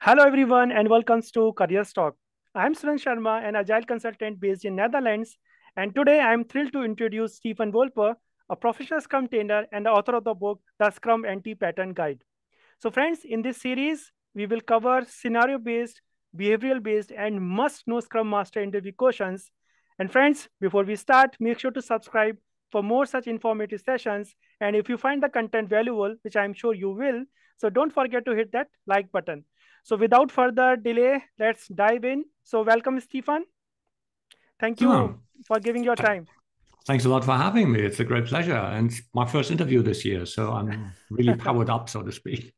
Hello everyone and welcome to Careers Talk. I'm Sulan Sharma, an agile consultant based in Netherlands. And today I'm thrilled to introduce Stephen Wolper, a professional Scrum trainer and the author of the book, The Scrum Anti-Pattern Guide. So friends, in this series, we will cover scenario-based, behavioral-based, and must-know Scrum Master interview questions. And friends, before we start, make sure to subscribe for more such informative sessions. And if you find the content valuable, which I'm sure you will, so don't forget to hit that like button. So without further delay, let's dive in. So welcome, Stefan. Thank you for giving your time. Thanks a lot for having me. It's a great pleasure. And my first interview this year, so I'm really powered up, so to speak.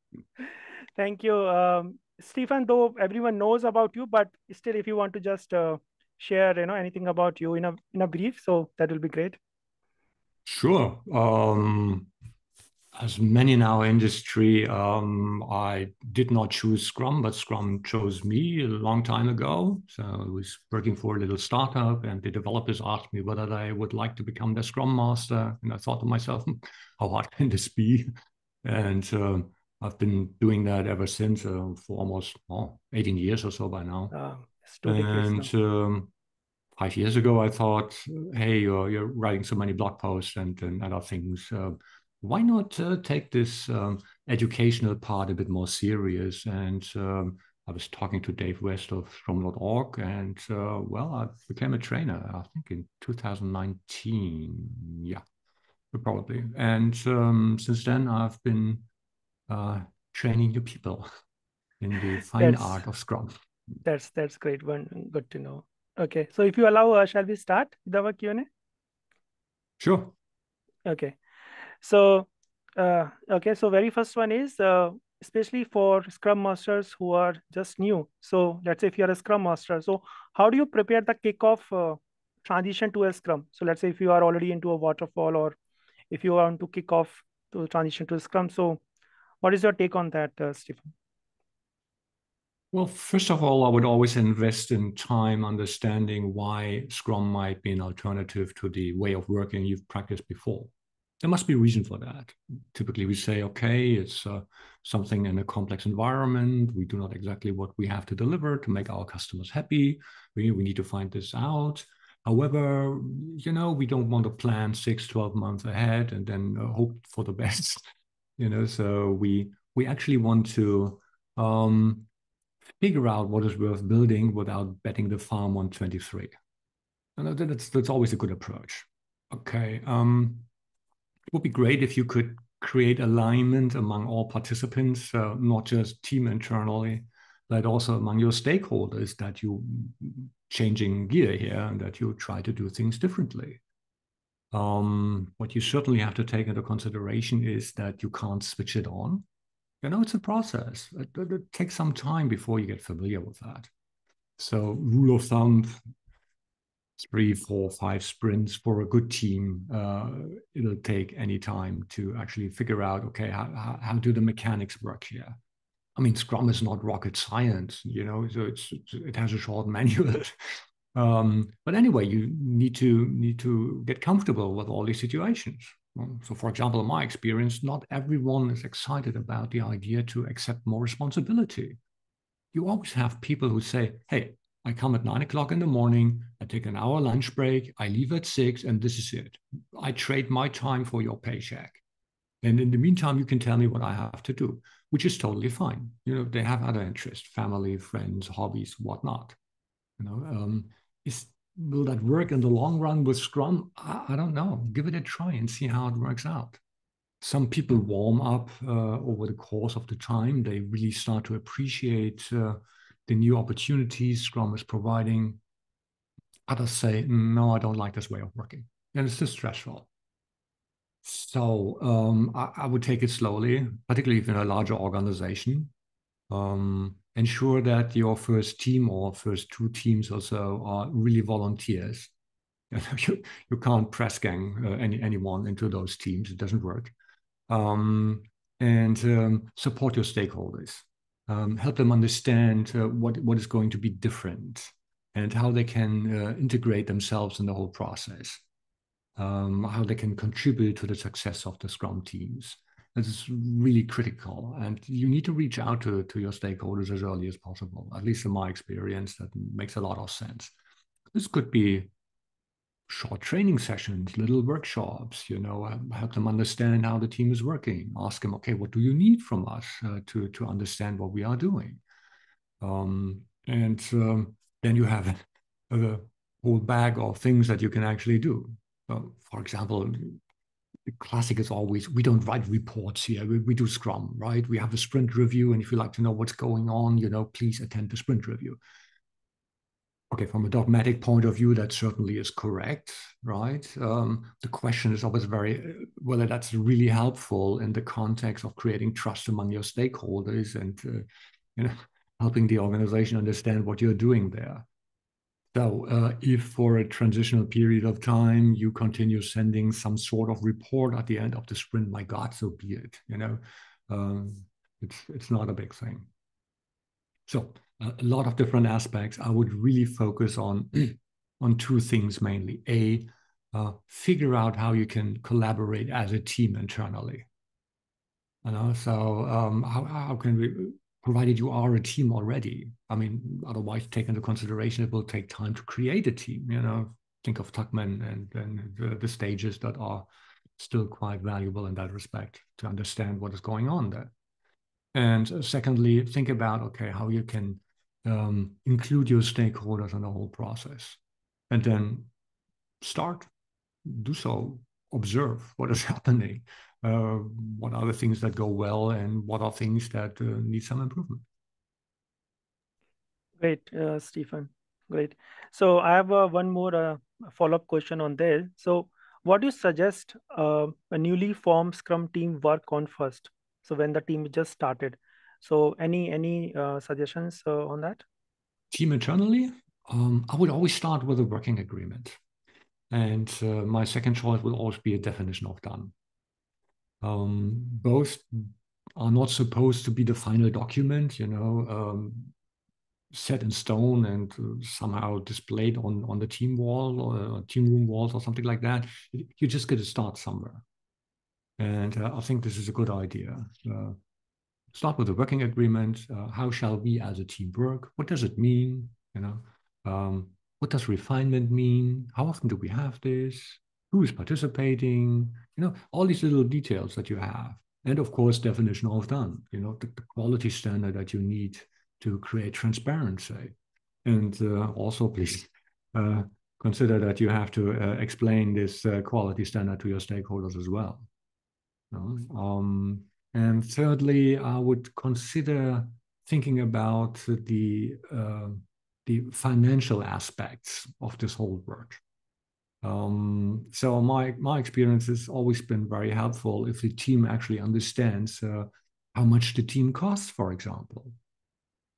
Thank you. Stefan, though everyone knows about you, but still, if you want to just share anything about you in a brief, so that will be great. Sure. As many in our industry, I did not choose Scrum, but Scrum chose me a long time ago. So I was working for a little startup and the developers asked me whether I would like to become their Scrum Master. And I thought to myself, how hard can this be? And I've been doing that ever since for almost 18 years or so by now. And 5 years ago, I thought, hey, you're writing so many blog posts and other things. Why not take this educational part a bit more serious? And I was talking to Dave West of Scrum.org, and well, I became a trainer, I think in 2019, yeah, probably. And since then, I've been training new people in the fine art of Scrum. That's great one, good to know. Okay, so if you allow, shall we start with our Q&A? Sure. Okay. So, so very first one is, especially for Scrum Masters who are just new. So let's say if you're a Scrum Master, so how do you prepare the kickoff transition to a Scrum? So let's say if you are already into a waterfall or if you want to kick off to transition to a Scrum. So what is your take on that, Stefan? Well, first of all, I would always invest in time understanding why Scrum might be an alternative to the way of working you've practiced before. There must be a reason for that. Typically, we say, okay, it's something in a complex environment. We do not exactly what we have to deliver to make our customers happy. We need to find this out. However, we don't want to plan 6-12 months ahead and then hope for the best. So we actually want to figure out what is worth building without betting the farm on 23. And that's always a good approach. Okay. It would be great if you could create alignment among all participants, not just team internally, but also among your stakeholders that you're changing gear here and that you try to do things differently. What you certainly have to take into consideration is that you can't switch it on. It's a process. It takes some time before you get familiar with that. So rule of thumb, 3, 4, 5 sprints for a good team, it'll take any time to actually figure out, okay, how do the mechanics work here? I mean, Scrum is not rocket science, so it has a short manual. But anyway, you need to get comfortable with all these situations. So for example, in my experience, not everyone is excited about the idea to accept more responsibility. You always have people who say, hey, I come at 9 o'clock in the morning, I take an hour lunch break, I leave at 6, and this is it. I trade my time for your paycheck. And in the meantime, you can tell me what I have to do, which is totally fine. They have other interests, family, friends, hobbies, whatnot. Will that work in the long run with Scrum? I don't know. Give it a try and see how it works out. Some people warm up over the course of the time. They really start to appreciate the new opportunities Scrum is providing. Others say, no, I don't like this way of working. And it's just stressful. So I would take it slowly, particularly if you're in a larger organization. Ensure that your first team or first 2 teams or so are really volunteers. You can't press gang anyone into those teams. It doesn't work. Support your stakeholders. Help them understand what is going to be different and how they can integrate themselves in the whole process, how they can contribute to the success of the Scrum teams. This is really critical, and you need to reach out to your stakeholders as early as possible. At least in my experience, that makes a lot of sense. This could be short training sessions, little workshops, you know, help them understand how the team is working. Ask them, okay, what do you need from us to understand what we are doing? Then you have a whole bag of things that you can actually do. For example, the classic is always, we don't write reports here. We do Scrum, right? We have a sprint review. And if you'd like to know what's going on, you know, please attend the sprint review. Okay, from a dogmatic point of view, that certainly is correct, right? The question is always whether that's really helpful in the context of creating trust among your stakeholders and you know, helping the organization understand what you're doing there. So if for a transitional period of time, you continue sending some sort of report at the end of the sprint, my God, so be it, you know, it's not a big thing. So a lot of different aspects. I would really focus on two things mainly. A, figure out how you can collaborate as a team internally. You know, so how can we, provided you are a team already. I mean, otherwise take into consideration, it will take time to create a team. You know, think of Tuckman and the stages that are still quite valuable in that respect to understand what is going on there. And secondly, think about, okay, how you can include your stakeholders in the whole process. And then start, do so, observe what is happening. What are the things that go well and what are things that need some improvement? Great, Stefan, great. So I have one more follow-up question on this. So what do you suggest a newly formed Scrum team work on first? So when the team just started, so any suggestions on that? Team internally, I would always start with a working agreement. And my second choice will always be a definition of done. Both are not supposed to be the final document, you know, set in stone and somehow displayed on the team wall or team room walls or something like that. You just get to start somewhere. And I think this is a good idea. Start with a working agreement. How shall we as a team work? What does it mean? You know, what does refinement mean? How often do we have this? Who is participating? You know, all these little details that you have. And of course, definition of done, you know, the quality standard that you need to create transparency. And also please consider that you have to explain this quality standard to your stakeholders as well. And thirdly, I would consider thinking about the financial aspects of this whole work. So my experience has always been very helpful if the team actually understands how much the team costs, for example.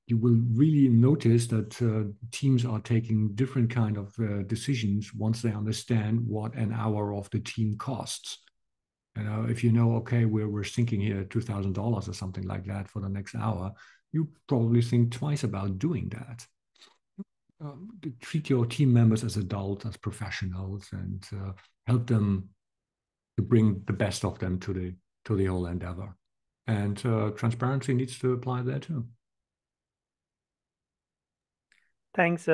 You will really notice that teams are taking different kind of decisions once they understand what an hour of the team costs. You know, if you know, okay, we're thinking here $2,000 or something like that for the next hour, you probably think twice about doing that. Treat your team members as adults, as professionals, and help them to bring the best of them to the whole endeavor. And transparency needs to apply there too. Thanks,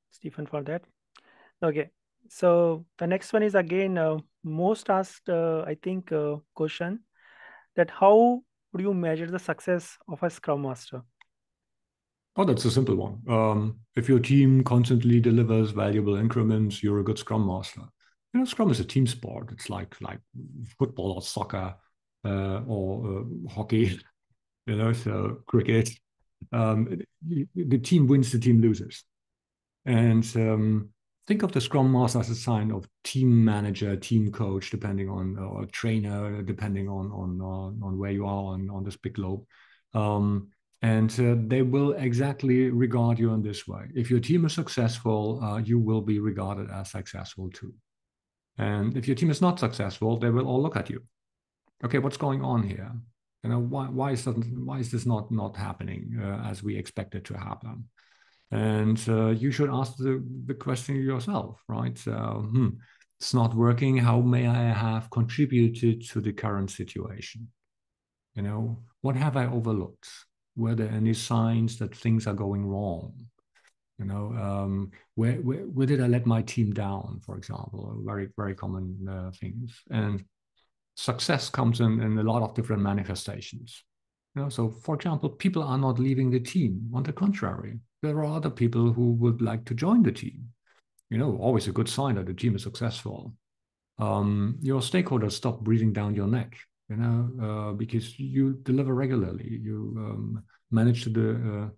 Stephen, for that. Okay, so the next one is again most asked, I think, question, that how would you measure the success of a Scrum Master? Oh, that's a simple one. If your team constantly delivers valuable increments, you're a good Scrum Master. You know, Scrum is a team sport. It's like football or soccer or hockey, you know, so cricket. The team wins, the team loses. And think of the Scrum Master as a sign of team manager, team coach, depending on, or trainer, depending on where you are on this big globe. And they will exactly regard you in this way. If your team is successful, you will be regarded as successful too. And if your team is not successful, they will all look at you. Okay, what's going on here? You know, why is this not happening as we expect it to happen? And you should ask the question yourself, right? So, it's not working. How may I have contributed to the current situation? You know, what have I overlooked? Were there any signs that things are going wrong? You know, where did I let my team down, for example? Very, very common things. And success comes in a lot of different manifestations. You know, so, for example, people are not leaving the team. On the contrary, there are other people who would like to join the team. You know, always a good sign that the team is successful. Your stakeholders stop breathing down your neck, you know, because you deliver regularly. You manage to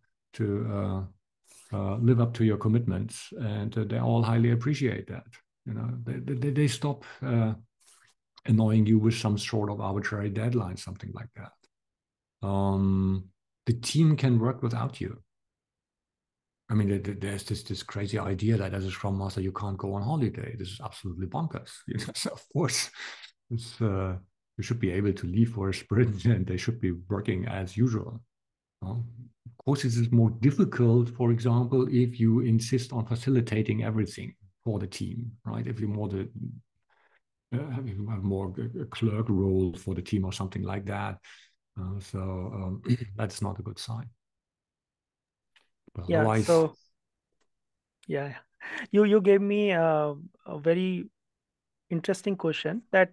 live up to your commitments, and they all highly appreciate that. You know, they stop annoying you with some sort of arbitrary deadline, something like that. The team can work without you. I mean, there's this crazy idea that as a Scrum Master, you can't go on holiday. This is absolutely bonkers. You know, so of course, it's, you should be able to leave for a sprint and they should be working as usual. Of course, this is more difficult, for example, if you insist on facilitating everything for the team, right? If you have more a clerk role for the team or something like that. That's not a good sign. Yeah, otherwise... so yeah, you gave me a very interesting question that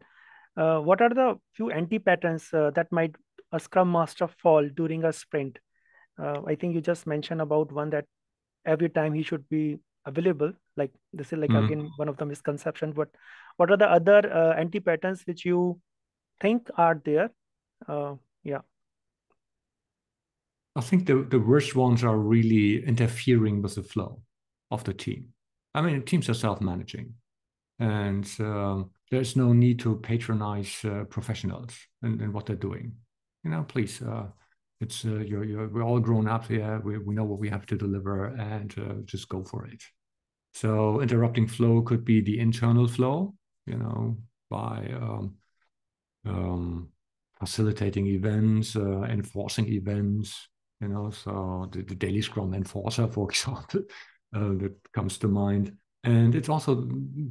what are the few anti-patterns that might a Scrum Master fall during a sprint? I think you just mentioned about one that every time he should be available. Like this is like again one of the misconceptions. But what are the other anti-patterns which you think are there? Yeah. I think the worst ones are really interfering with the flow of the team. I mean, teams are self-managing, and there's no need to patronize professionals and what they're doing. You know, please, it's we're all grown up here. We know what we have to deliver, and just go for it. So interrupting flow could be the internal flow, you know, by facilitating events, enforcing events. You know, so the daily Scrum enforcer, for example, that comes to mind, and it's also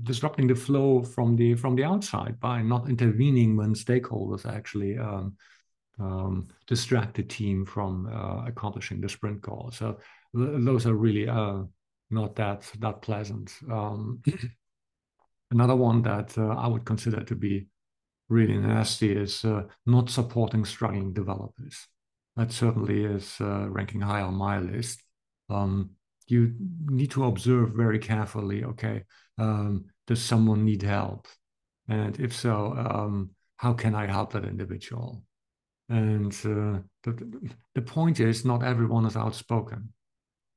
disrupting the flow from the outside by not intervening when stakeholders actually distract the team from accomplishing the sprint goal. So those are really not that pleasant. Another one that I would consider to be really nasty is not supporting struggling developers. That certainly is ranking high on my list. You need to observe very carefully, okay, does someone need help? And if so, how can I help that individual? And the point is not everyone is outspoken.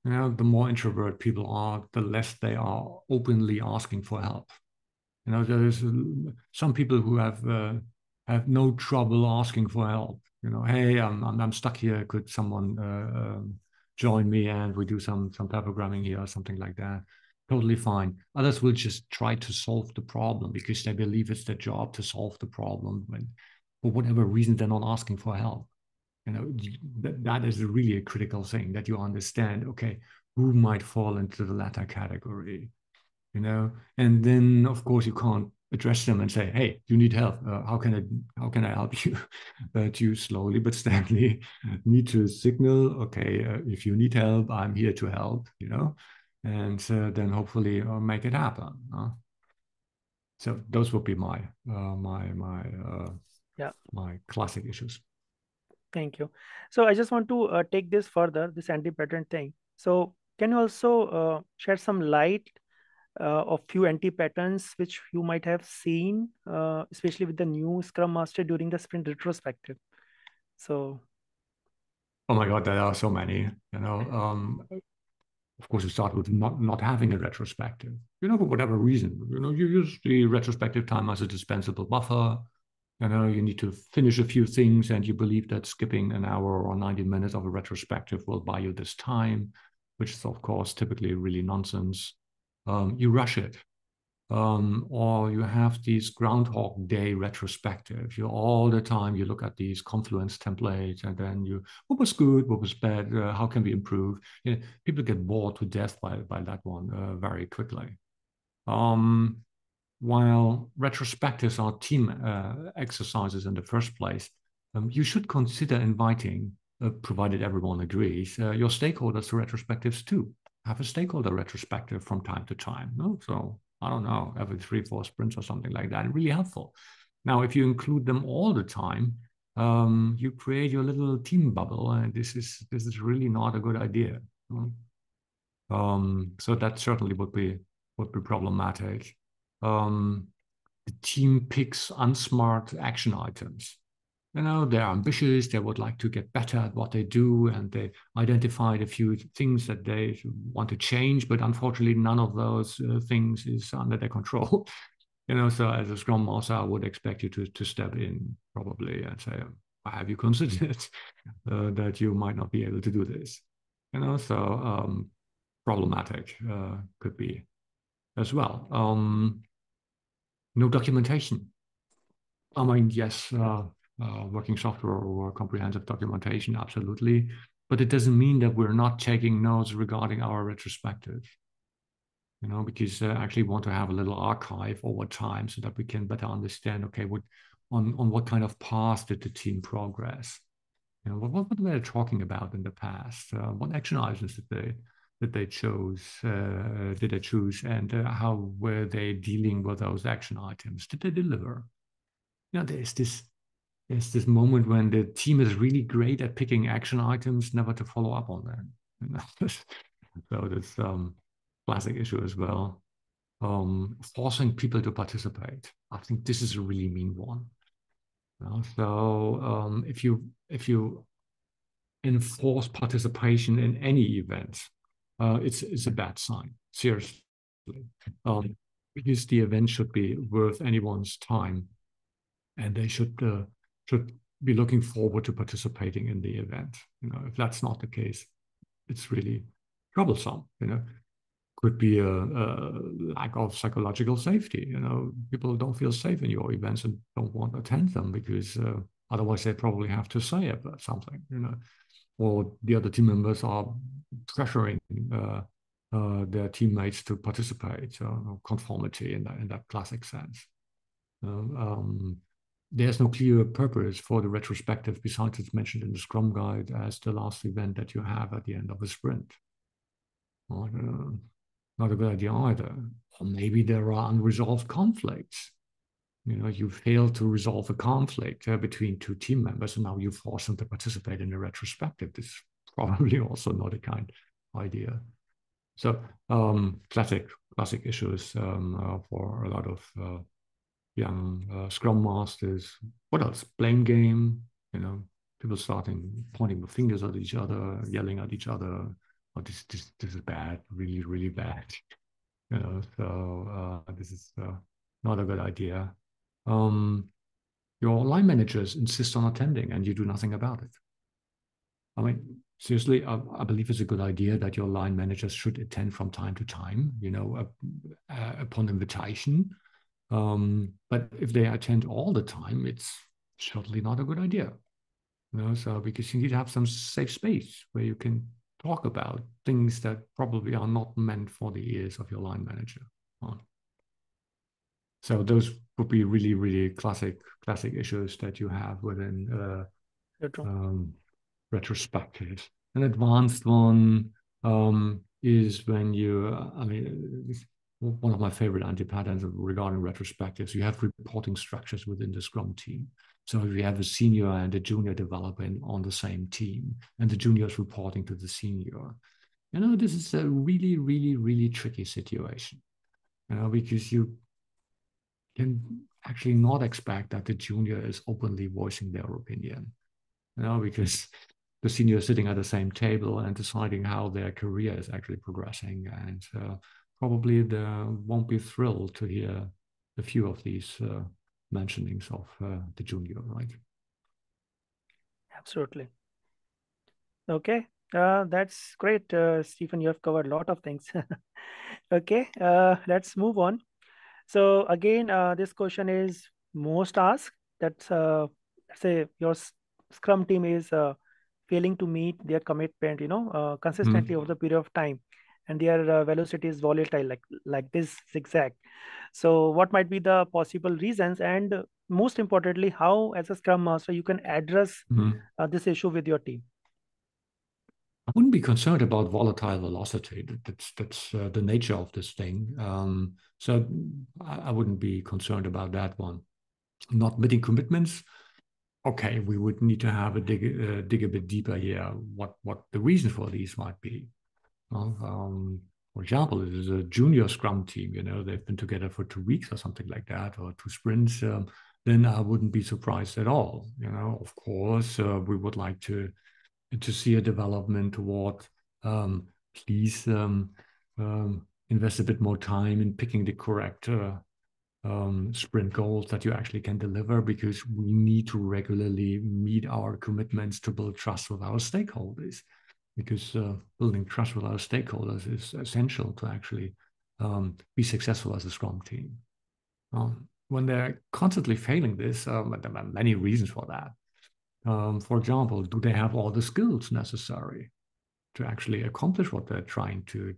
You know, the more introvert people are, the less they are openly asking for help. You know, there's some people who have no trouble asking for help. You know, hey, I'm stuck here. Could someone join me and we do some type of programming here or something like that? Totally fine. Others will just try to solve the problem because they believe it's their job to solve the problem. But for whatever reason, they're not asking for help. You know, that is really a critical thing that you understand. Okay, who might fall into the latter category? You know, and then of course you can't address them and say, hey, you need help. How can I help you? But you slowly but steadily need to signal, okay, if you need help, I'm here to help, you know, and then hopefully make it happen. Huh? So those would be my my classic issues. Thank you. So I just want to take this further, this anti-pattern thing. So can you also share some light of few anti-patterns which you might have seen, especially with the new Scrum Master during the sprint retrospective? So, oh my God, there are so many. You know, of course, you start with not having a retrospective. You know, for whatever reason, you know, you use the retrospective time as a dispensable buffer. You know, you need to finish a few things, and you believe that skipping an hour or 90 minutes of a retrospective will buy you this time, which is of course typically really nonsense. You rush it, or you have these Groundhog Day retrospectives. All the time you look at these Confluence templates, and then what was good, what was bad, how can we improve? You know, people get bored to death by that one very quickly. While retrospectives are team exercises in the first place, you should consider inviting, provided everyone agrees, your stakeholders to retrospectives too. Have a stakeholder retrospective from time to time. No? So I don't know, every 3-4 sprints or something like that, really helpful. Now, if you include them all the time, you create your little team bubble, and this is really not a good idea. No? So that certainly would be problematic. The team picks unsmart action items. You know, they're ambitious, they would like to get better at what they do, and they identified a few things that they want to change, but unfortunately none of those things is under their control. You know, so as a Scrum Master, I would expect you to step in probably and say, have you considered that you might not be able to do this? You know, so problematic could be as well. No documentation. I mean, yes, working software or comprehensive documentation, absolutely. But it doesn't mean that we're not taking notes regarding our retrospective, you know, because I actually want to have a little archive over time so that we can better understand, okay, on what kind of path did the team progress? You know, what were they talking about in the past? What action items did they choose? And how were they dealing with those action items? Did they deliver? You know, there's this moment when the team is really great at picking action items, never to follow up on them. You know? So that's classic issue as well. Forcing people to participate. I think this is a really mean one. You know? So if you enforce participation in any event, it's a bad sign, seriously. Because the event should be worth anyone's time, and they should be looking forward to participating in the event. You know, if that's not the case, it's really troublesome. You know, could be a lack of psychological safety. You know, people don't feel safe in your events and don't want to attend them because otherwise they probably have to say about something. You know, or the other team members are pressuring their teammates to participate. Conformity in that classic sense. There's no clear purpose for the retrospective besides it's mentioned in the Scrum Guide as the last event that you have at the end of a sprint. Not a good idea either. Or maybe there are unresolved conflicts. You know, you failed to resolve a conflict between two team members, and now you force them to participate in a retrospective. This is probably also not a kind idea. So classic issues for a lot of young Scrum Masters. What else? Blame game. You know, people starting pointing fingers at each other, yelling at each other. Oh, this is bad. Really, really bad. You know, so this is not a good idea. Your line managers insist on attending, and you do nothing about it. I mean, seriously, I believe it's a good idea that your line managers should attend from time to time. You know, upon invitation. But if they attend all the time, it's certainly not a good idea. You know, so because you need to have some safe space where you can talk about things that probably are not meant for the ears of your line manager. So those would be really, really classic issues that you have within retrospectives. An advanced one is when you, I mean, one of my favorite anti-patterns regarding retrospectives, you have reporting structures within the Scrum team. So if you have a senior and a junior developer on the same team, and the junior is reporting to the senior, you know, this is a really, really, really tricky situation, you know, because you can actually not expect that the junior is openly voicing their opinion, you know, because the senior is sitting at the same table and deciding how their career is actually progressing, and probably they won't be thrilled to hear a few of these mentionings of the junior, right? Absolutely. Okay, that's great, Stephen. You have covered a lot of things. Okay, let's move on. So again, this question is most asked. That's say your Scrum team is failing to meet their commitment, you know, consistently over the period of time. and their velocity is volatile, like this zigzag. So what might be the possible reasons? And most importantly, how as a Scrum Master, you can address this issue with your team? I wouldn't be concerned about volatile velocity. That's the nature of this thing. So I wouldn't be concerned about that one. Not meeting commitments. Okay, we would need to have a dig a bit deeper here. What the reason for these might be. Well, for example, it is a junior Scrum team. You know, they've been together for 2 weeks or something like that, or 2 sprints. Then I wouldn't be surprised at all. You know, of course, we would like to see a development toward please invest a bit more time in picking the correct sprint goals that you actually can deliver, because we need to regularly meet our commitments to build trust with our stakeholders, because building trust with our stakeholders is essential to actually be successful as a Scrum team. When they're constantly failing this, there are many reasons for that. For example, do they have all the skills necessary to actually accomplish what they're trying to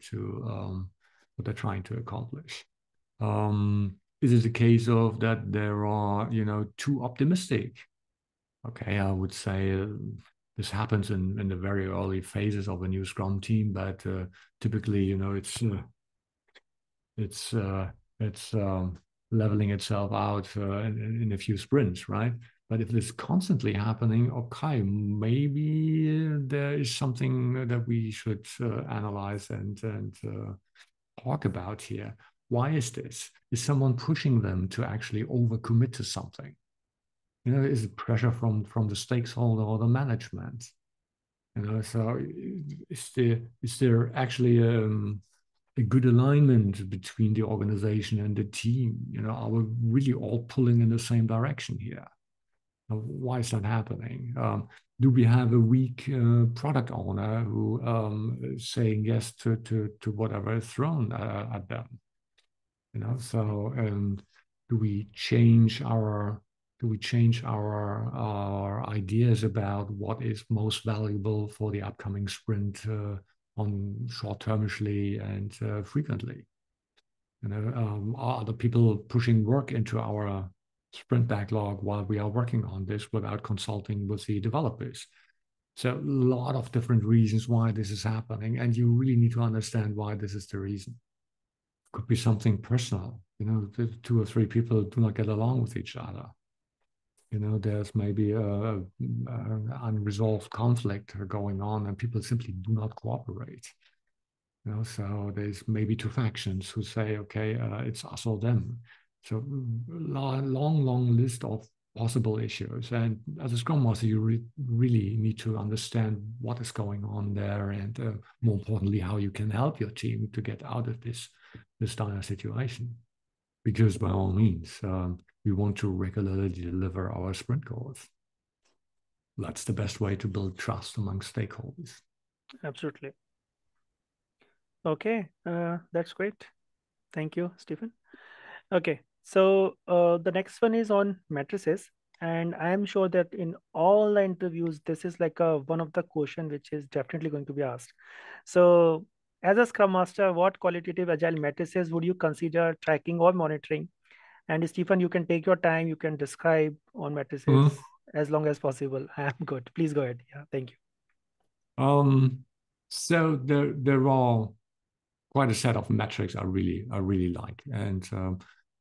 accomplish? Is it a case of that there are, you know, too optimistic? Okay, I would say this happens in the very early phases of a new Scrum team, but typically, you know, it's leveling itself out in a few sprints, right? But if it's constantly happening, okay, maybe there is something that we should analyze and talk about here. Why is this? Is someone pushing them to actually overcommit to something? You know, is it pressure from the stakeholder or the management? You know, so is there actually a good alignment between the organization and the team? You know, are we really all pulling in the same direction here? Why is that happening? Do we have a weak product owner who is saying yes to whatever is thrown at them? You know, so and do we change our ideas about what is most valuable for the upcoming sprint on short-termishly and frequently? You know, are the people pushing work into our sprint backlog while we are working on this without consulting with the developers? So a lot of different reasons why this is happening, and you really need to understand why this is the reason. Could be something personal. You know, 2 or 3 people do not get along with each other. You know, there's maybe an unresolved conflict going on, and people simply do not cooperate. You know, so there's maybe 2 factions who say, okay, it's us or them. So long list of possible issues. And as a Scrum Master, you really need to understand what is going on there, and more importantly, how you can help your team to get out of this dire situation. Because by all means, we want to regularly deliver our sprint goals. That's the best way to build trust among stakeholders. Absolutely. Okay, that's great. Thank you, Stephen. Okay, so the next one is on matrices, and I am sure that in all the interviews, this is like one of the questions which is definitely going to be asked. So as a Scrum Master, what qualitative agile matrices would you consider tracking or monitoring? And Stephen, you can take your time, you can describe on matrices as long as possible. I am good. Please go ahead. Yeah, thank you. So there are quite a set of metrics I really like, and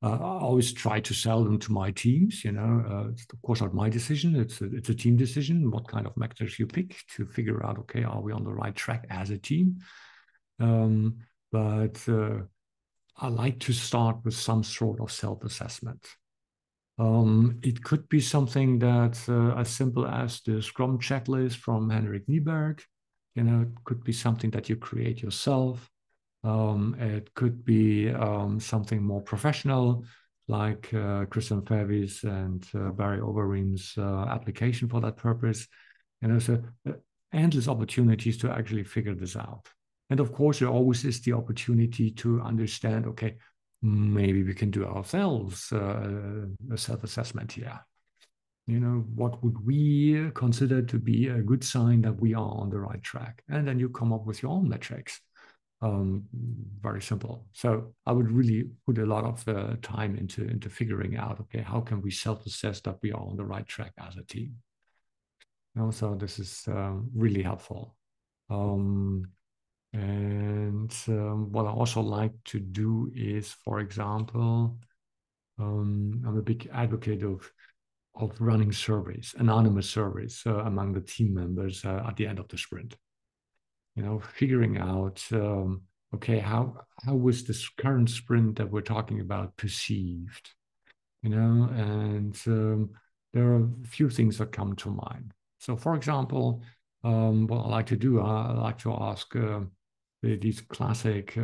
I always try to sell them to my teams. You know, it's of course not my decision. It's a team decision, what kind of metrics you pick to figure out, okay, are we on the right track as a team? But I like to start with some sort of self-assessment. It could be something that's as simple as the Scrum checklist from Henrik Nieberg. You know, it could be something that you create yourself. It could be something more professional, like Christiaan Verwijs and Barry Overeem's application for that purpose. And there's endless opportunities to actually figure this out. And of course, there always is the opportunity to understand, okay, maybe we can do ourselves a self-assessment here. You know, what would we consider to be a good sign that we are on the right track? And then you come up with your own metrics. very simple. So I would really put a lot of time into figuring out, okay, how can we self-assess that we are on the right track as a team? And also this is really helpful. What I also like to do is, for example, I'm a big advocate of running surveys, anonymous surveys among the team members at the end of the sprint. You know, figuring out, okay, how was this current sprint that we're talking about perceived? You know, and there are a few things that come to mind. So, for example, what I like to do, I like to ask these classic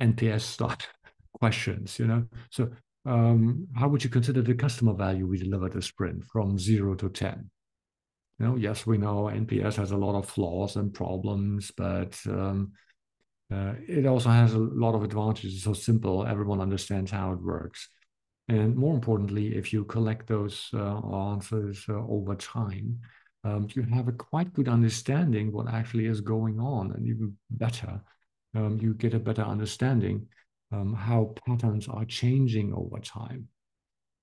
NPS start questions, you know. So, how would you consider the customer value we delivered this sprint from 0 to 10? You know, yes, we know NPS has a lot of flaws and problems, but it also has a lot of advantages. It's so simple, everyone understands how it works. And more importantly, if you collect those answers over time, you have a quite good understanding what actually is going on, and even better, you get a better understanding how patterns are changing over time.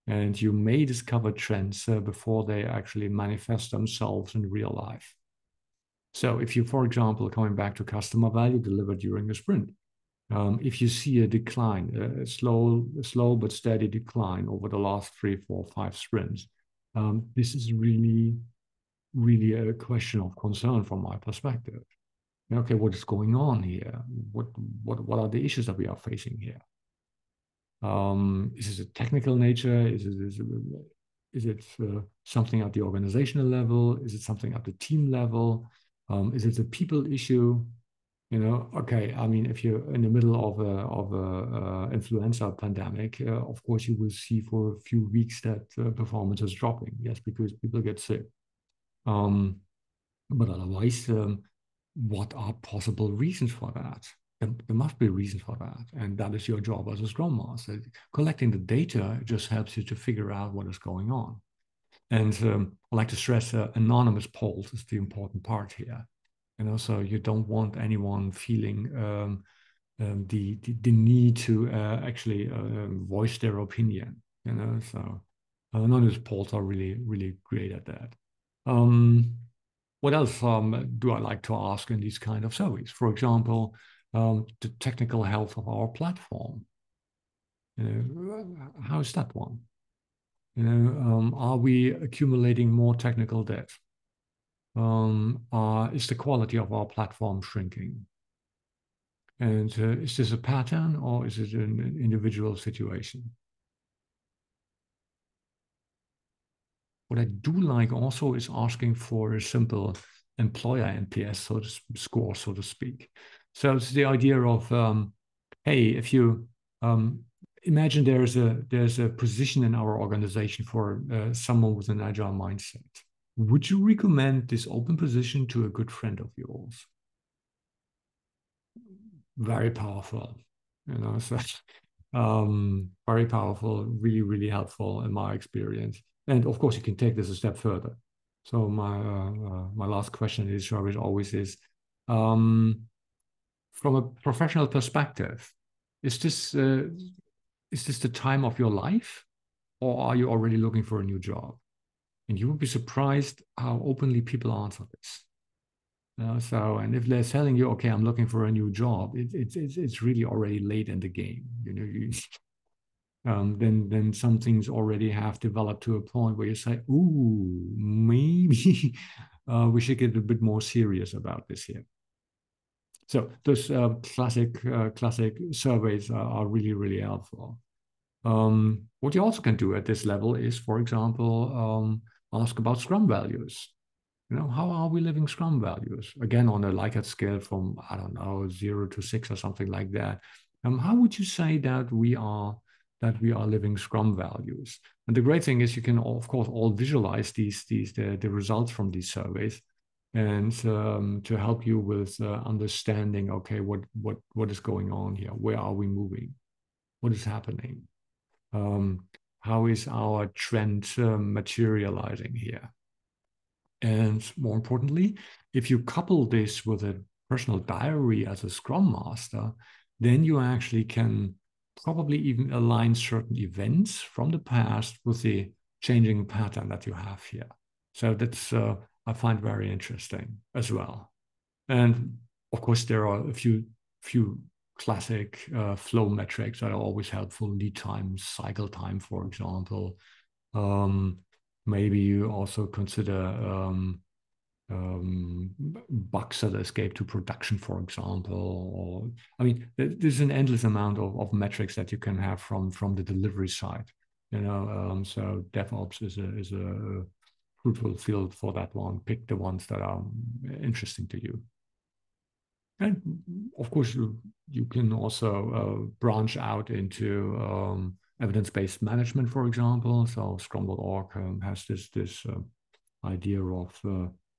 And you may discover trends before they actually manifest themselves in real life. So if you, for example, coming back to customer value delivered during a sprint, if you see a decline, a slow but steady decline over the last 3, 4, 5 sprints, this is really a question of concern from my perspective. Okay, what is going on here? What are the issues that we are facing here? Is it a technical nature? Is it something at the organizational level? Is it something at the team level? Is it a people issue? You know, okay, I mean, if you're in the middle of a influenza pandemic, of course you will see for a few weeks that performance is dropping. Yes, because people get sick. But otherwise, what are possible reasons for that? There must be a reason for that, and that is your job as a Scrum Master. Collecting the data just helps you to figure out what is going on. And I like to stress anonymous polls is the important part here. And also, you don't want anyone feeling the need to actually voice their opinion. You know, so anonymous polls are really great at that. What else do I like to ask in these kind of surveys? For example, the technical health of our platform. You know, how is that one? You know, are we accumulating more technical debt? Is the quality of our platform shrinking? And is this a pattern, or is it an individual situation? What I do like also is asking for a simple employer NPS score, so to speak. So it's the idea of, hey, if you imagine there's a position in our organization for someone with an agile mindset, would you recommend this open position to a good friend of yours? Very powerful, you know, so very powerful, really helpful in my experience. And of course, you can take this a step further. So my my last question in this survey always is, from a professional perspective, is this the time of your life, or are you already looking for a new job? And you would be surprised how openly people answer this. And if they're telling you, okay, I'm looking for a new job, it's really already late in the game. You know, then some things already have developed to a point where you say, ooh, maybe we should get a bit more serious about this here. So those classic surveys are really helpful. What you also can do at this level is, for example, ask about Scrum values. You know, how are we living Scrum values? Again, on a Likert scale from, I don't know, 0 to 6 or something like that. How would you say that we are living Scrum values? And the great thing is you can, of course, all visualize the results from these surveys, and to help you with understanding, okay, what is going on here? Where are we moving? What is happening? How is our trend materializing here? And more importantly, if you couple this with a personal diary as a Scrum Master, then you actually can probably even align certain events from the past with the changing pattern that you have here. So that's, I find very interesting as well. And of course, there are a few classic flow metrics that are always helpful, lead time, cycle time, for example. Maybe you also consider bugs that escape to production, for example. Or, I mean, there's an endless amount of metrics that you can have from the delivery side. You know, so DevOps is a fruitful field for that one. Pick the ones that are interesting to you. And of course, you can also branch out into evidence-based management, for example. So Scrum.org has this idea of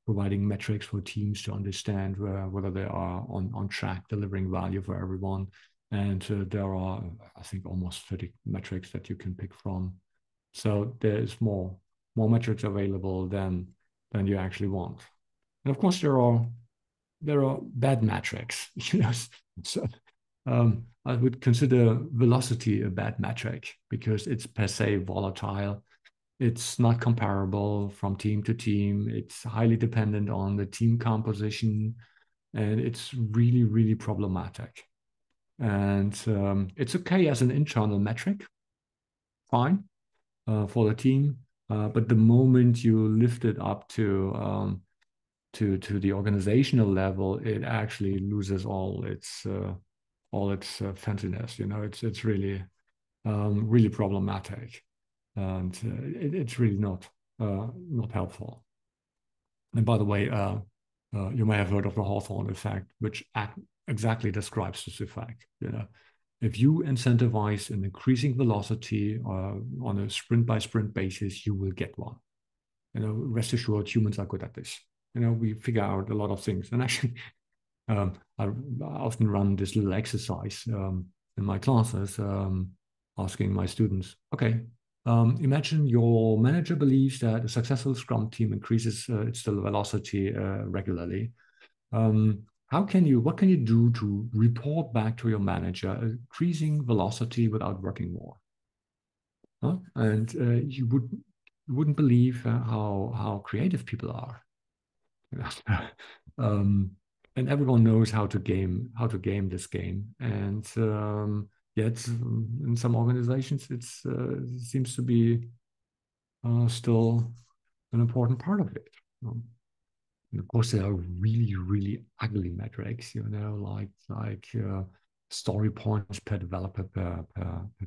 providing metrics for teams to understand whether they are on track, delivering value for everyone. And there are, I think, almost 30 metrics that you can pick from. So there is more metrics available than you actually want. And of course, there are bad metrics. You know, so I would consider velocity a bad metric because it's per se volatile. It's not comparable from team to team. It's highly dependent on the team composition, and it's really, really problematic. And it's okay as an internal metric, fine for the team. But the moment you lift it up to the organizational level, it actually loses all its fanciness. You know, it's really really problematic, and it's really not helpful. And by the way, you may have heard of the Hawthorne effect, which exactly describes this effect. You know, if you incentivize an increasing velocity on a sprint by sprint basis, you will get one. You know, rest assured, humans are good at this. You know, we figure out a lot of things. And actually, I often run this little exercise in my classes, asking my students, okay, imagine your manager believes that a successful Scrum team increases its velocity regularly. What can you do to report back to your manager increasing velocity without working more? Huh? And you wouldn't believe how creative people are. And everyone knows how to game this game, and yet in some organizations it seems to be still an important part of it. And of course, there are really, really ugly metrics, you know, like story points per developer per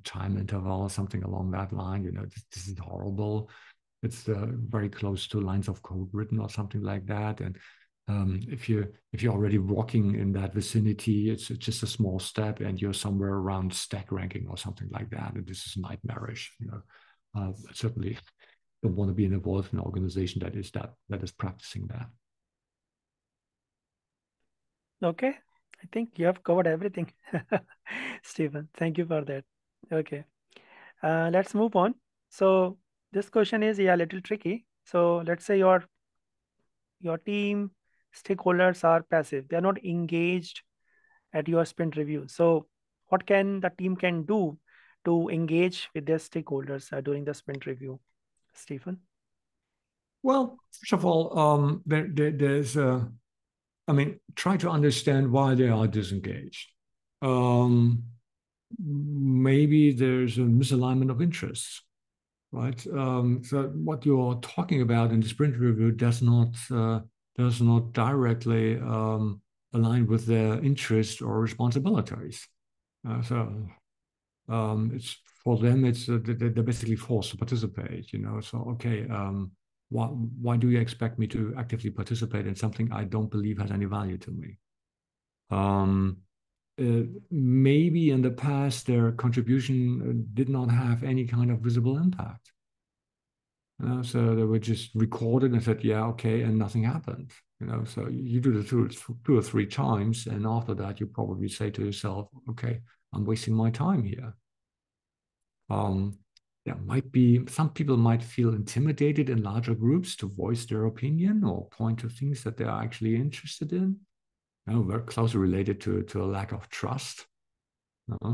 time interval, something along that line. You know, this is horrible. It's very close to lines of code written or something like that. And if you're already walking in that vicinity, it's just a small step, and you're somewhere around stack ranking or something like that. And this is nightmarish. You know, I certainly don't want to be involved in an organization that is practicing that. Okay, I think you have covered everything, Stephen. Thank you for that. Okay, let's move on. So this question is a little tricky. So let's say your team stakeholders are passive. They are not engaged at your sprint review. So what can the team can do to engage with their stakeholders during the sprint review, Stephen? Well, first of all, try to understand why they are disengaged. Maybe there's a misalignment of interests. Right. So what you're talking about in the sprint review does not directly align with their interests or responsibilities. It's for them. It's they're basically forced to participate. You know. So okay, why do you expect me to actively participate in something I don't believe has any value to me? Maybe in the past, their contribution did not have any kind of visible impact. So they were just recorded and said, yeah, okay, and nothing happened. You know, so you do the two or three times, and after that, you probably say to yourself, okay, I'm wasting my time here. Some people might feel intimidated in larger groups to voice their opinion or point to things that they are actually interested in. very closely related to a lack of trust.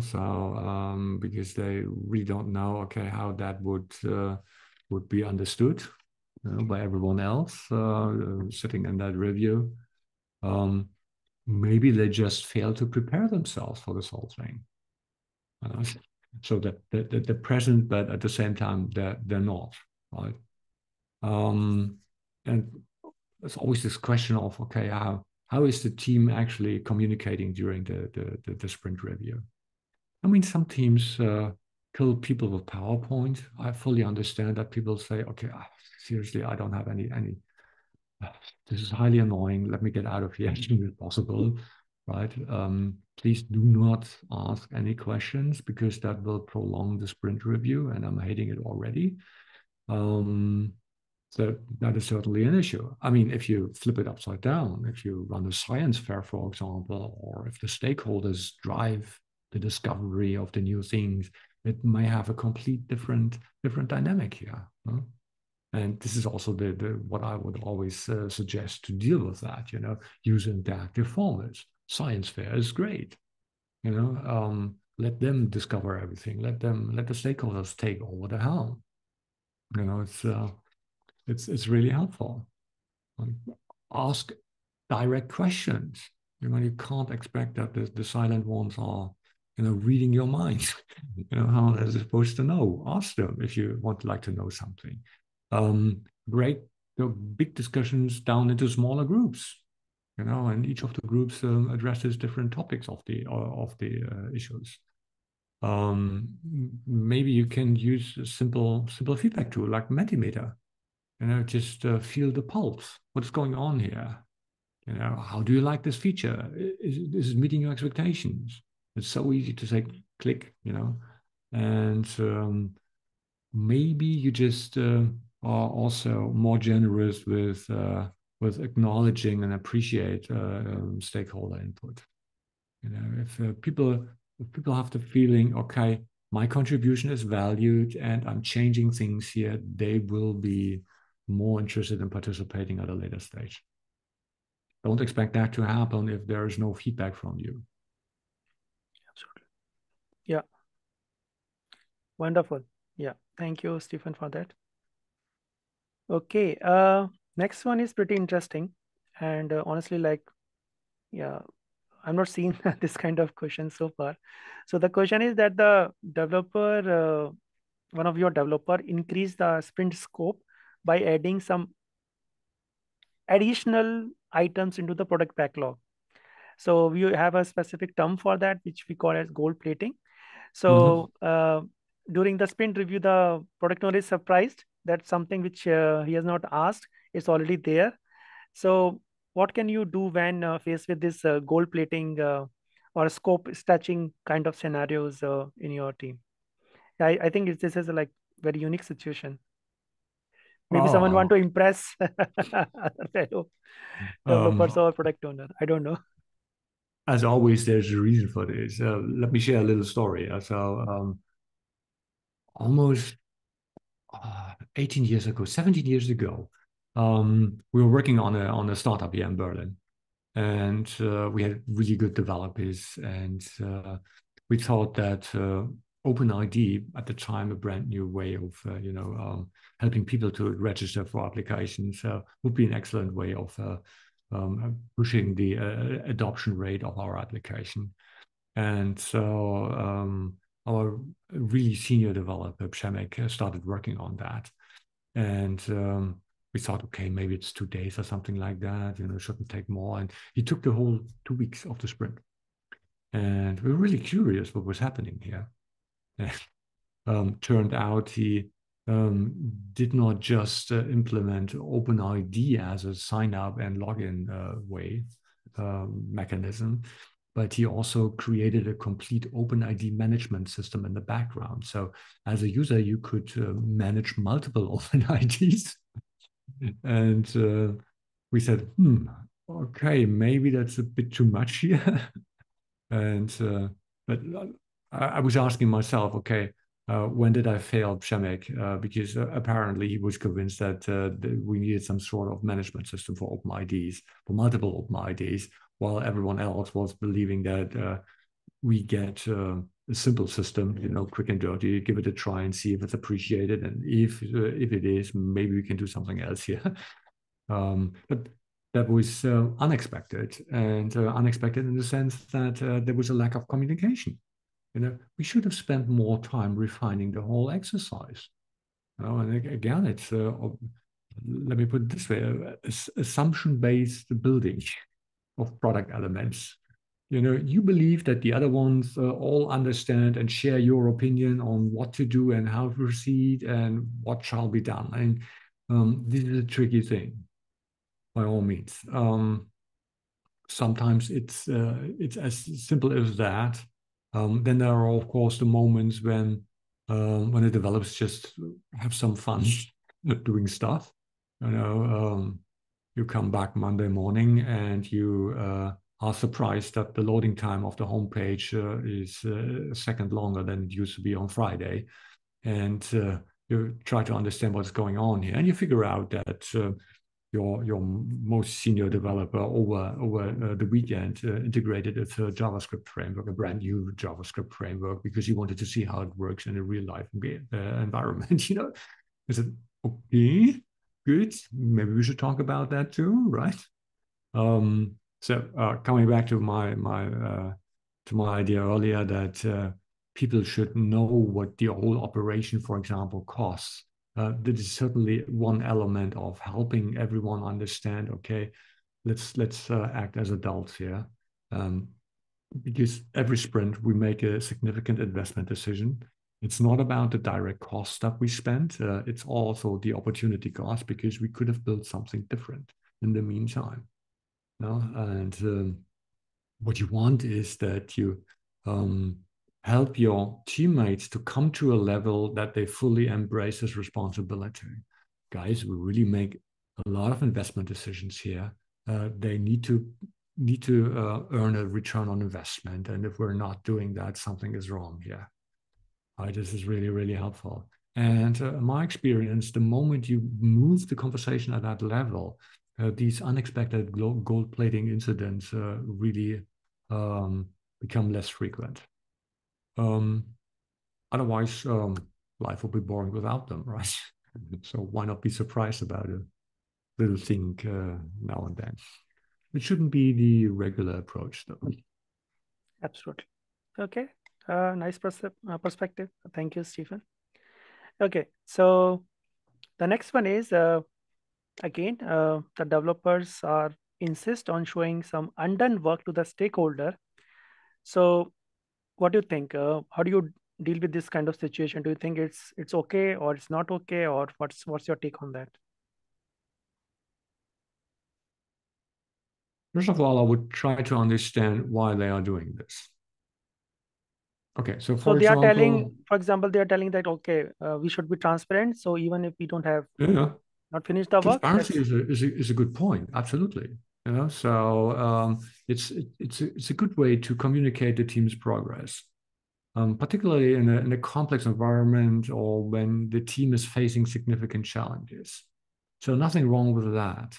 So because they really don't know, how that would be understood by everyone else sitting in that review. Maybe they just fail to prepare themselves for this whole thing. So that they're present, but at the same time they're not, right? And there's always this question of how is the team actually communicating during the sprint review? I mean, some teams kill people with PowerPoint. I fully understand that people say, seriously, I don't have any. This is highly annoying. Let me get out of here as soon as possible, right? Please do not ask any questions because that will prolong the sprint review, and I'm hating it already. So that is certainly an issue. I mean, if you flip it upside down, if you run a science fair, for example, or if the stakeholders drive the discovery of the new things, it may have a complete different dynamic here. Huh? And this is also the what I would always suggest to deal with that, use interactive formats. Science fair is great, let them discover everything. Let the stakeholders take over the helm. It's really helpful. Ask direct questions. You can't expect that the silent ones are, reading your mind. How they're supposed to know. Ask them if you would like to know something. Break the big discussions down into smaller groups. And each of the groups addresses different topics of the issues. Maybe you can use a simple feedback tool like Mentimeter. Just feel the pulse. What's going on here? How do you like this feature? Is it meeting your expectations? It's so easy to say click. And maybe you just are also more generous with acknowledging and appreciate stakeholder input. If people have the feeling, my contribution is valued and I'm changing things here, they will be more interested in participating at a later stage. Don't expect that to happen if there is no feedback from you. Absolutely. Yeah. Wonderful. Yeah. Thank you, Stephen, for that. Okay. Next one is pretty interesting, and honestly, I'm not seeing this kind of question so far. So the question is that the developer, one of your developer, increased the sprint scope by adding some additional items into the product backlog. So we have a specific term for that, which we call as gold plating. So during the sprint review, the product owner is surprised that something which he has not asked is already there. So what can you do when faced with this gold plating or scope stretching kind of scenarios in your team? I think this is a very unique situation. Maybe someone want to impress other fellow developers or product owner. I don't know. As always, there's a reason for this. Let me share a little story. So almost 18 years ago, 17 years ago, we were working on a startup here in Berlin, and we had really good developers, and we thought that OpenID, at the time a brand new way of helping people to register for applications, would be an excellent way of pushing the adoption rate of our application. And so our really senior developer, Przemek, started working on that. And we thought, maybe it's 2 days or something like that, it shouldn't take more. And he took the whole 2 weeks of the sprint. And we were really curious what was happening here. Turned out he did not just implement OpenID as a sign-up and login mechanism, but he also created a complete OpenID management system in the background. So as a user, you could manage multiple OpenIDs. And we said, maybe that's a bit too much here. And but I was asking myself, when did I fail Przemek? Because apparently he was convinced that we needed some sort of management system for OpenIDs, for multiple OpenIDs, while everyone else was believing that we get a simple system, you know, quick and dirty, give it a try and see if it's appreciated. And if it is, maybe we can do something else here. But that was unexpected, and unexpected in the sense that there was a lack of communication. You know, we should have spent more time refining the whole exercise. You know, and again, it's, let me put it this way, assumption-based building of product elements. You know, you believe that the other ones all understand and share your opinion on what to do and how to proceed and what shall be done. And this is a tricky thing, by all means. Sometimes it's as simple as that. Then there are, of course, the moments when the developers just have some fun doing stuff. You know, you come back Monday morning and you are surprised that the loading time of the homepage is a second longer than it used to be on Friday. And you try to understand what's going on here. And you figure out that your most senior developer over the weekend integrated a third JavaScript framework, a brand new JavaScript framework, because you wanted to see how it works in a real life environment. You know, I said, okay, good. Maybe we should talk about that too, right? So coming back to my idea earlier that people should know what the whole operation, for example, costs. That is certainly one element of helping everyone understand. Okay, let's act as adults here, because every sprint we make a significant investment decision. It's not about the direct cost that we spent. It's also the opportunity cost, because we could have built something different in the meantime. No? And what you want is that you help your teammates to come to a level that they fully embrace this responsibility. Guys, we really make a lot of investment decisions here. They need to earn a return on investment. And if we're not doing that, something is wrong here. This is really, really helpful. And in my experience, the moment you move the conversation at that level, these unexpected gold plating incidents really become less frequent. Otherwise, life will be boring without them, right? So why not be surprised about a little thing now and then? It shouldn't be the regular approach, though. Absolutely. Okay. Nice perspective. Thank you, Stephen. Okay, so the next one is, again, the developers insist on showing some undone work to the stakeholder. So what do you think? How do you deal with this kind of situation? Do you think it's okay or it's not okay, or what's your take on that? First of all, I would try to understand why they are doing this. Okay, so for example, they are telling that, okay, we should be transparent. So even if we don't have not finished the work, transparency is a good point. Absolutely, you know. So it's a good way to communicate the team's progress, particularly in a complex environment or when the team is facing significant challenges. So nothing wrong with that.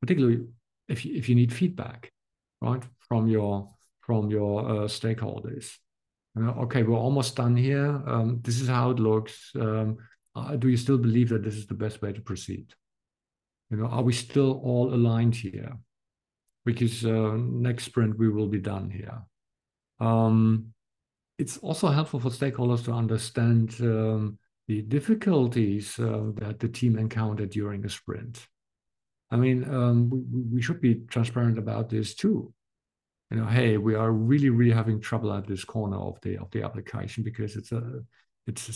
Particularly if you need feedback, right, from your stakeholders. You know, okay, we're almost done here. This is how it looks. Do you still believe that this is the best way to proceed? You know, are we still all aligned here? Because next sprint we will be done here. It's also helpful for stakeholders to understand the difficulties that the team encountered during a sprint. I mean, we should be transparent about this too. You know, hey, we are really, really having trouble at this corner of the application because it's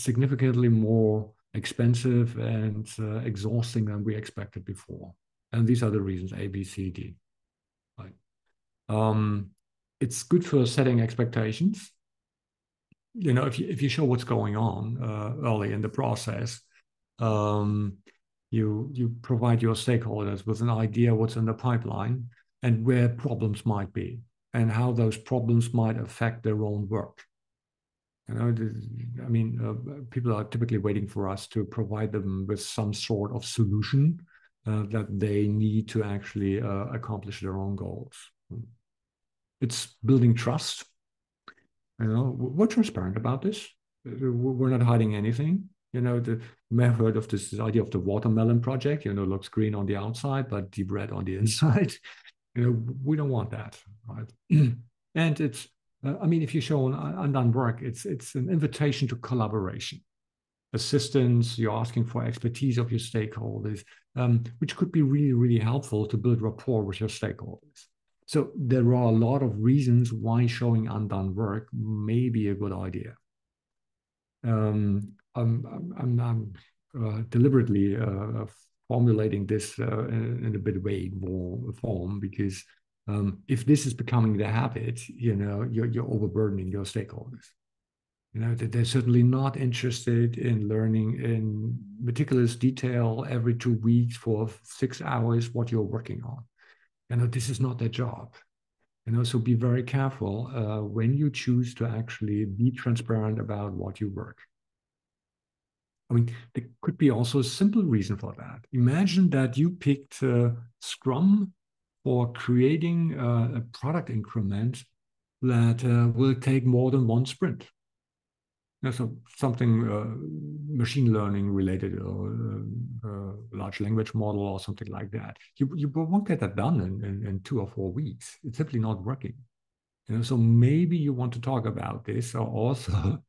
significantly more expensive and exhausting than we expected before, and these are the reasons A, B, C, D. Right? It's good for setting expectations. You know, if you show what's going on early in the process, you provide your stakeholders with an idea what's in the pipeline and where problems might be, and how those problems might affect their own work. You know, I mean, people are typically waiting for us to provide them with some sort of solution that they need to actually accomplish their own goals. It's building trust. You know, we're transparent about this. We're not hiding anything. You know, you may have heard of this idea of the watermelon project. You know, it looks green on the outside, but deep red on the inside. You know, we don't want that, right? And it's, I mean, if you show an undone work, it's an invitation to collaboration, assistance. You're asking for expertise of your stakeholders, which could be really, really helpful to build rapport with your stakeholders. So there are a lot of reasons why showing undone work may be a good idea. I'm deliberately formulating this in a bit vague form, because if this is becoming the habit, you know, you're overburdening your stakeholders. You know, they're certainly not interested in learning in meticulous detail every 2 weeks for 6 hours what you're working on. You know, this is not their job. And also be very careful when you choose to actually be transparent about what you work. I mean, there could be also a simple reason for that. Imagine that you picked Scrum for creating a product increment that will take more than one sprint. You know, so something machine learning related, or large language model or something like that. You won't get that done in 2 or 4 weeks. It's simply not working. You know, so maybe you want to talk about this, or also,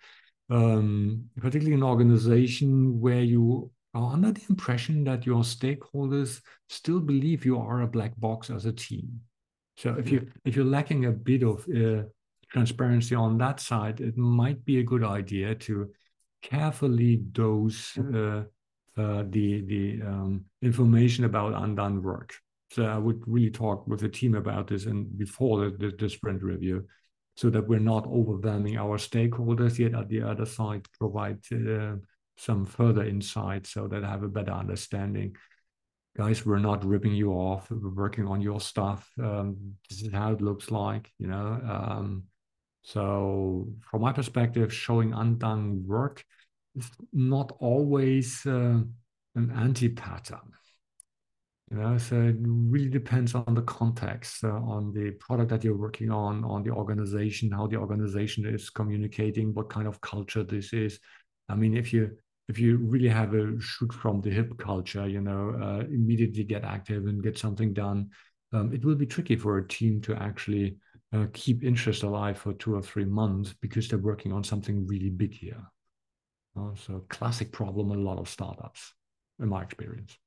particularly in an organization where you are under the impression that your stakeholders still believe you are a black box as a team. So if you're lacking a bit of transparency on that side, it might be a good idea to carefully dose the information about undone work. So I would really talk with the team about this and before the sprint review, so that we're not overwhelming our stakeholders, yet at the other side provide some further insight so that I have a better understanding. Guys, we're not ripping you off. We're working on your stuff. This is how it looks like, you know. So from my perspective, showing undone work is not always an anti-pattern. You know, so it really depends on the context, on the product that you're working on the organization, how the organization is communicating, what kind of culture this is. I mean, if you really have a shoot from the hip culture, you know, immediately get active and get something done, it will be tricky for a team to actually keep interest alive for 2 or 3 months, because they're working on something really big here. So classic problem, a lot of startups, in my experience.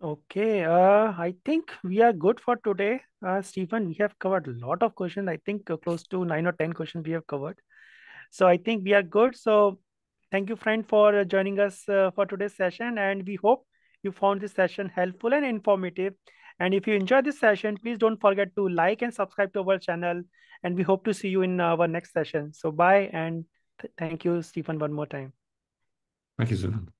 Okay, I think we are good for today. Stephen, we have covered a lot of questions. I think close to 9 or 10 questions we have covered. So I think we are good. So thank you, friend, for joining us for today's session. And we hope you found this session helpful and informative. And if you enjoyed this session, please don't forget to like and subscribe to our channel. And we hope to see you in our next session. So bye. And thank you, Stephen, one more time. Thank you, Sulan.